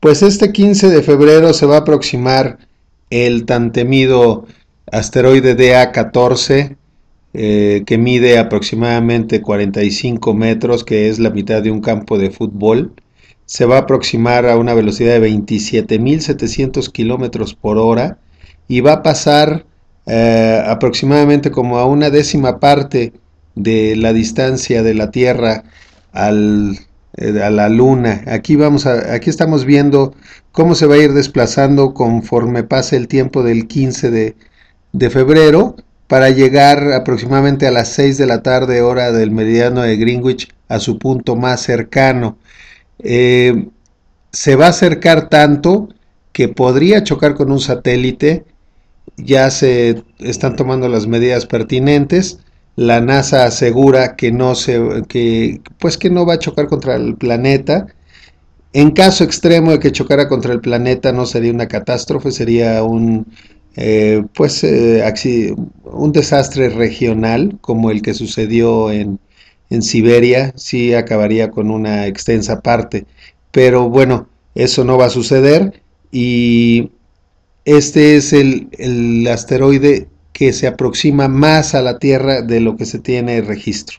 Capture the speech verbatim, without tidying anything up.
Pues este quince de febrero se va a aproximar el tan temido asteroide D A catorce, eh, que mide aproximadamente cuarenta y cinco metros, que es la mitad de un campo de fútbol. Se va a aproximar a una velocidad de veintisiete mil setecientos kilómetros por hora y va a pasar eh, aproximadamente como a una décima parte de la distancia de la Tierra al, eh, a la Luna. Aquí, vamos a, aquí estamos viendo cómo se va a ir desplazando conforme pase el tiempo del quince de febrero para llegar aproximadamente a las seis de la tarde hora del meridiano de Greenwich a su punto más cercano. Eh, se va a acercar tanto que podría chocar con un satélite. Ya se están tomando las medidas pertinentes. La NASA asegura que no se, que, pues que no va a chocar contra el planeta. En caso extremo de que chocara contra el planeta, no sería una catástrofe, sería un eh, pues eh, un desastre regional como el que sucedió en En Siberia. Sí acabaría con una extensa parte, pero bueno, eso no va a suceder. Y este es el, el asteroide que se aproxima más a la Tierra de lo que se tiene registro.